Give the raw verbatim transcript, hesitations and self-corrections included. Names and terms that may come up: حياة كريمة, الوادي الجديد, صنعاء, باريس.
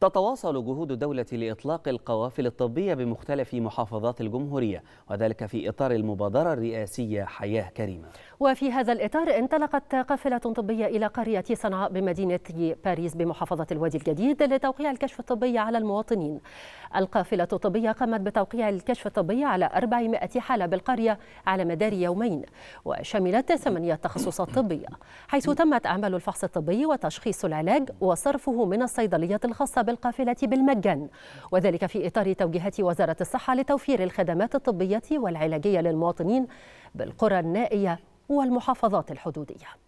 تتواصل جهود الدولة لإطلاق القوافل الطبية بمختلف محافظات الجمهورية، وذلك في إطار المبادرة الرئاسية حياة كريمة. وفي هذا الإطار انطلقت قافلة طبية إلى قرية صنعاء بمدينة باريس بمحافظة الوادي الجديد لتوقيع الكشف الطبي على المواطنين. القافلة الطبية قامت بتوقيع الكشف الطبي على أربعمائة حالة بالقرية على مدار يومين، وشملت ثمانية تخصصات طبية، حيث تمت أعمال الفحص الطبي وتشخيص العلاج وصرفه من الصيدليات الخاصة بالقافلة بالمجان، وذلك في إطار توجيهات وزارة الصحة لتوفير الخدمات الطبية والعلاجية للمواطنين بالقرى النائية والمحافظات الحدودية.